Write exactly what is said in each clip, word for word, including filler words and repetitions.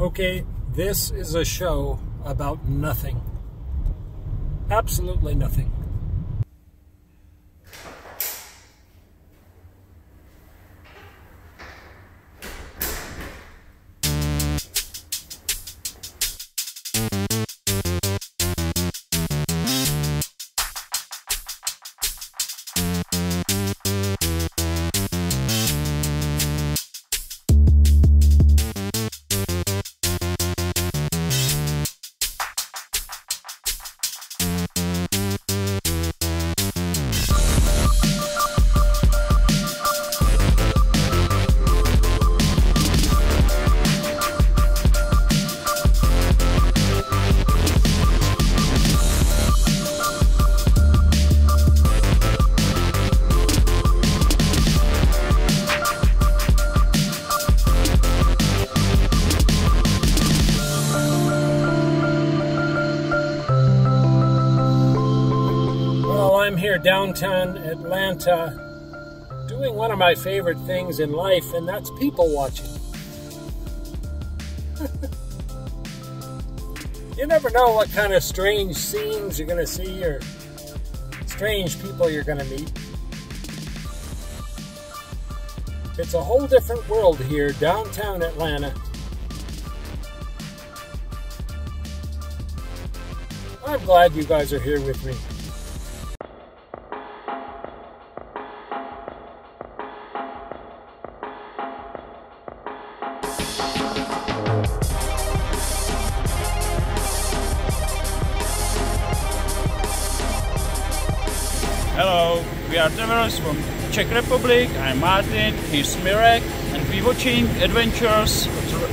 Okay, this is a show about nothing. Absolutely nothing. Here downtown Atlanta doing one of my favorite things in life, and that's people watching. You never know what kind of strange scenes you're gonna see or strange people you're gonna meet. It's a whole different world here downtown Atlanta. I'm glad you guys are here with me. Hello, we are travelers from Czech Republic. I'm Martin, he's Mirek, and we're watching adventures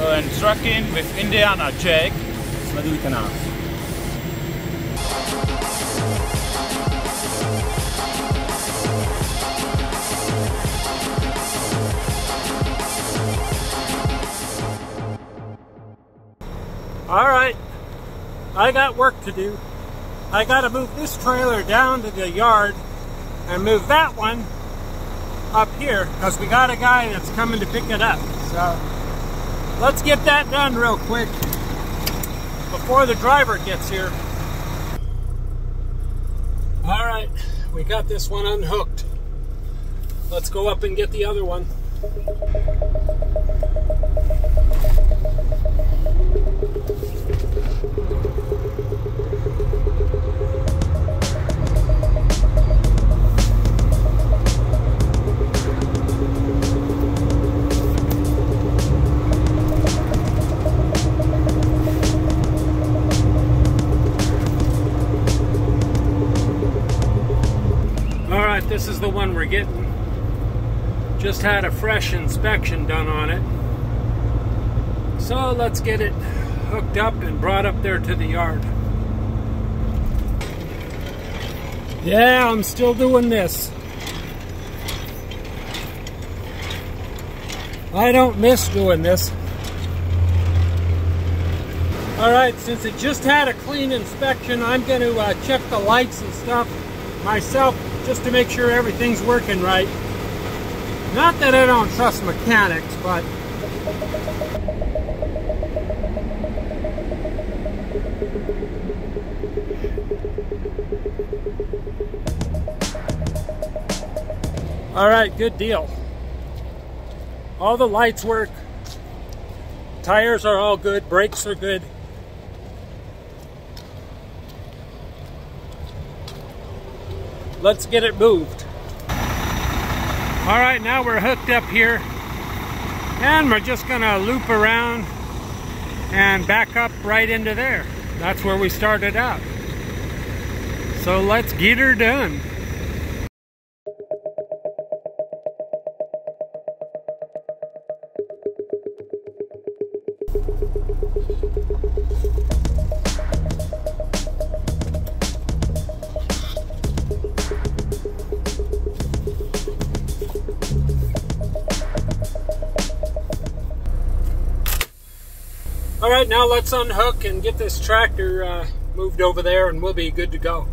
and trekking with Indiana Jack. Sledujte nás. All right, I got work to do. I gotta move this trailer down to the yard and move that one up here because we got a guy that's coming to pick it up. So let's get that done real quick before the driver gets here. All right, we got this one unhooked. Let's go up and get the other one. This is the one we're getting. Just had a fresh inspection done on it. So let's get it hooked up and brought up there to the yard. Yeah, I'm still doing this. I don't miss doing this. All right, since it just had a clean inspection, I'm going to uh, check the lights and stuff myself, just to make sure everything's working right. Not that I don't trust mechanics, but... All right, good deal. All the lights work. Tires are all good, brakes are good. Let's get it moved. All right, now we're hooked up here. And we're just gonna loop around and back up right into there. That's where we started out. So let's get her done. All right, now let's unhook and get this tractor uh, moved over there and we'll be good to go.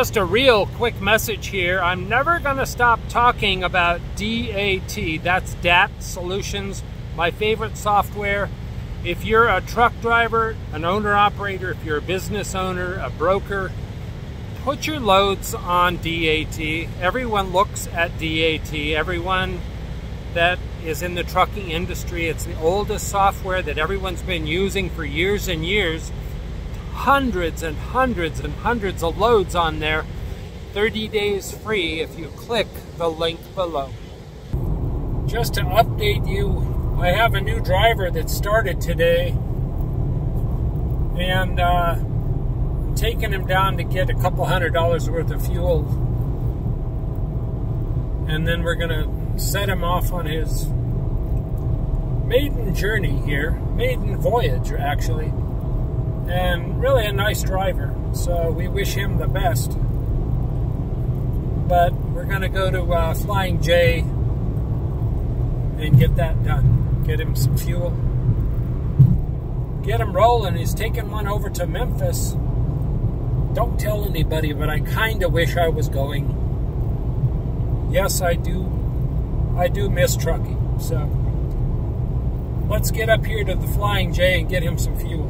Just a real quick message here. I'm never gonna stop talking about D A T. That's D A T Solutions, my favorite software. If you're a truck driver, an owner-operator, if you're a business owner, a broker, put your loads on D A T. Everyone looks at D A T. Everyone that is in the trucking industry, it's the oldest software that everyone's been using for years and years. Hundreds and hundreds and hundreds of loads on there. thirty days free if you click the link below. Just to update you, I have a new driver that started today, and uh, taking him down to get a couple hundred dollars worth of fuel, and then we're gonna set him off on his maiden journey here, maiden voyage actually, and really a nice driver, so we wish him the best. But we're gonna go to uh, Flying J and get that done. Get him some fuel. Get him rolling. He's taking one over to Memphis. Don't tell anybody, but I kind of wish I was going. Yes, I do. I do miss trucking. So let's get up here to the Flying J and get him some fuel.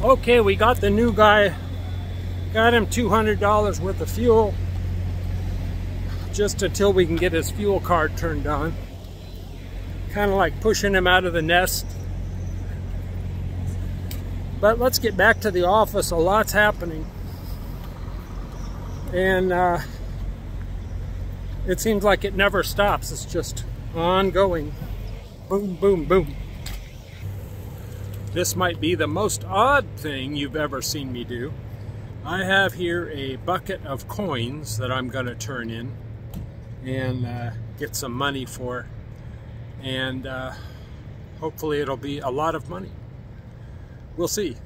Okay, we got the new guy, got him two hundred dollars worth of fuel, just until we can get his fuel card turned on. Kind of like pushing him out of the nest. But let's get back to the office. A lot's happening. And uh, it seems like it never stops. It's just ongoing. Boom, boom, boom. This might be the most odd thing you've ever seen me do. I have here a bucket of coins that I'm going to turn in and uh, get some money for. And uh, hopefully it'll be a lot of money. We'll see.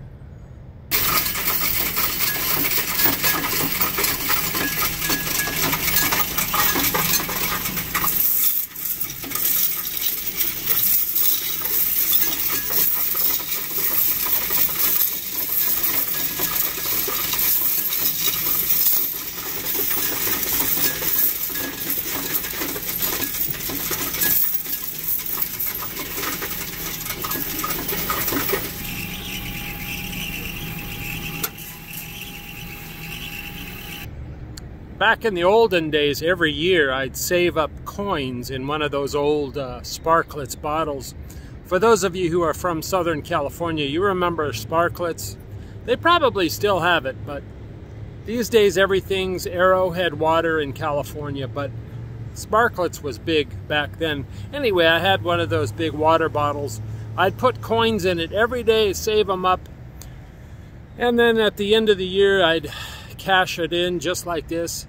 Back in the olden days, every year I'd save up coins in one of those old uh, Sparklets bottles. For those of you who are from Southern California, you remember Sparklets. They probably still have it, but these days everything's Arrowhead water in California, but Sparklets was big back then. Anyway, I had one of those big water bottles. I'd put coins in it every day, save them up, and then at the end of the year I'd cash it in just like this.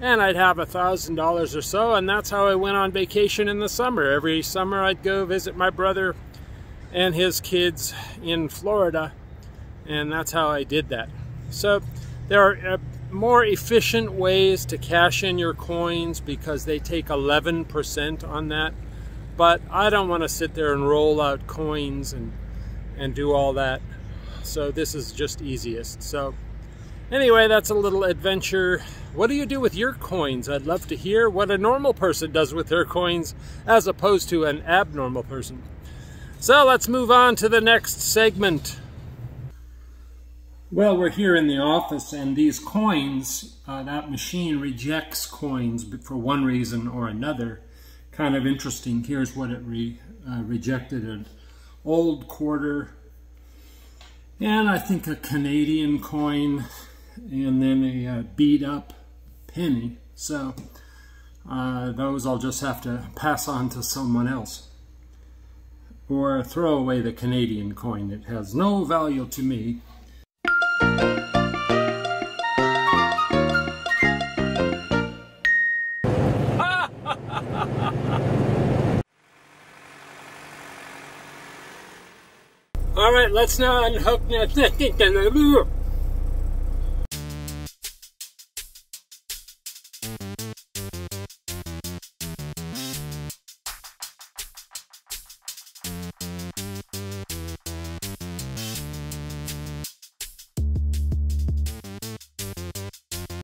And I'd have a thousand dollars or so, and that's how I went on vacation in the summer. Every summer I'd go visit my brother and his kids in Florida, and that's how I did that. So there are uh, more efficient ways to cash in your coins because they take eleven percent on that, but I don't want to sit there and roll out coins and and do all that, so this is just easiest. So anyway, that's a little adventure. What do you do with your coins? I'd love to hear what a normal person does with their coins as opposed to an abnormal person. So let's move on to the next segment. Well, we're here in the office, and these coins, uh, that machine rejects coins for one reason or another. Kind of interesting. Here's what it re, uh, rejected. An old quarter, and I think a Canadian coin, and then a uh, beat up penny. So uh, those I'll just have to pass on to someone else, or throw away the Canadian coin. It has no value to me. All right, let's now unhook.